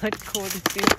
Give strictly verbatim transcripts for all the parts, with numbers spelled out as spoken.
blood cord is used.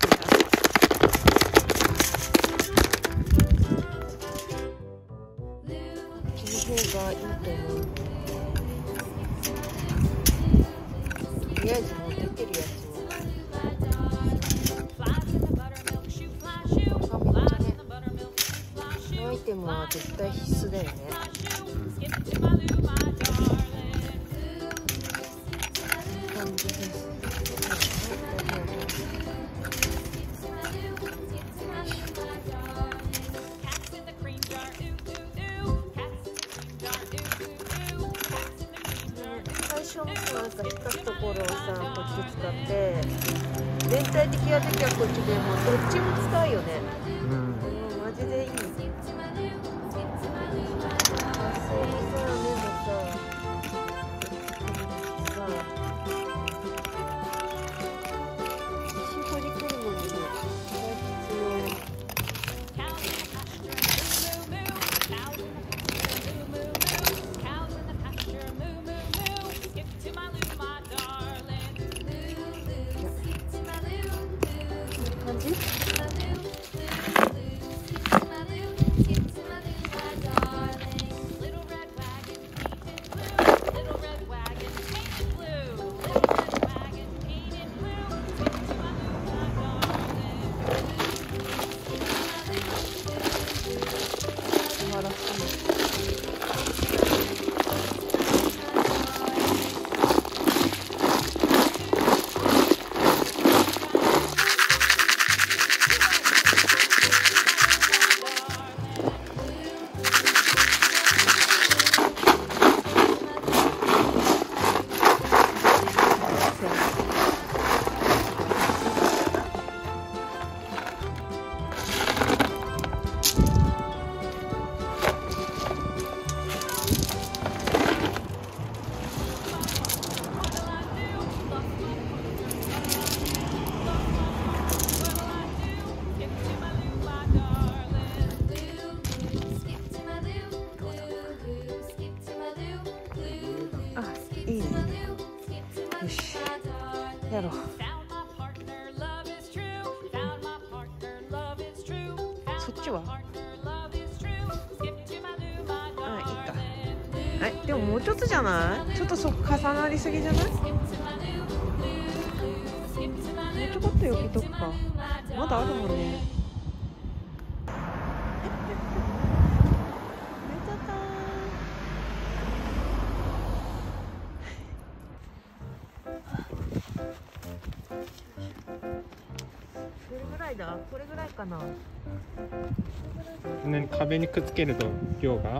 壁にくっつけると量が、う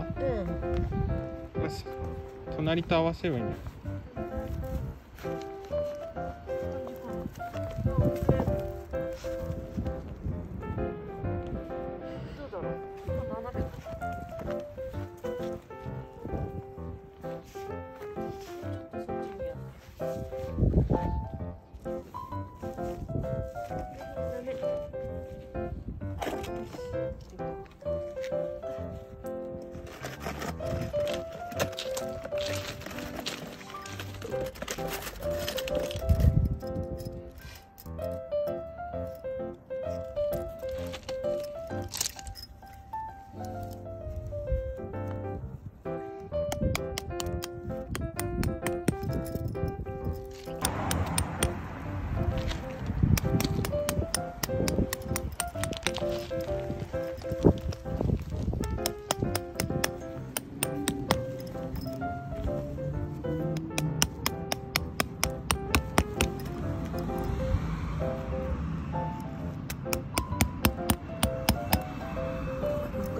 ん、よし隣と合わせればいいんだよ。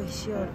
Sure.